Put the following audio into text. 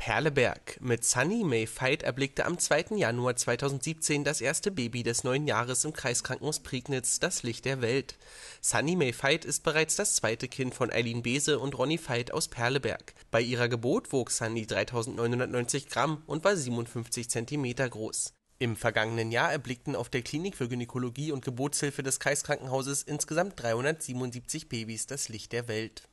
Perleberg. Mit Sanny May Veit erblickte am 2. Januar 2017 das erste Baby des neuen Jahres im Kreiskrankenhaus Prignitz das Licht der Welt. Sanny May Veit ist bereits das zweite Kind von Eileen Beese und Ronny Veit aus Perleberg. Bei ihrer Geburt wog Sanny 3.990 Gramm und war 57 Zentimeter groß. Im vergangenen Jahr erblickten auf der Klinik für Gynäkologie und Geburtshilfe des Kreiskrankenhauses insgesamt 377 Babys das Licht der Welt.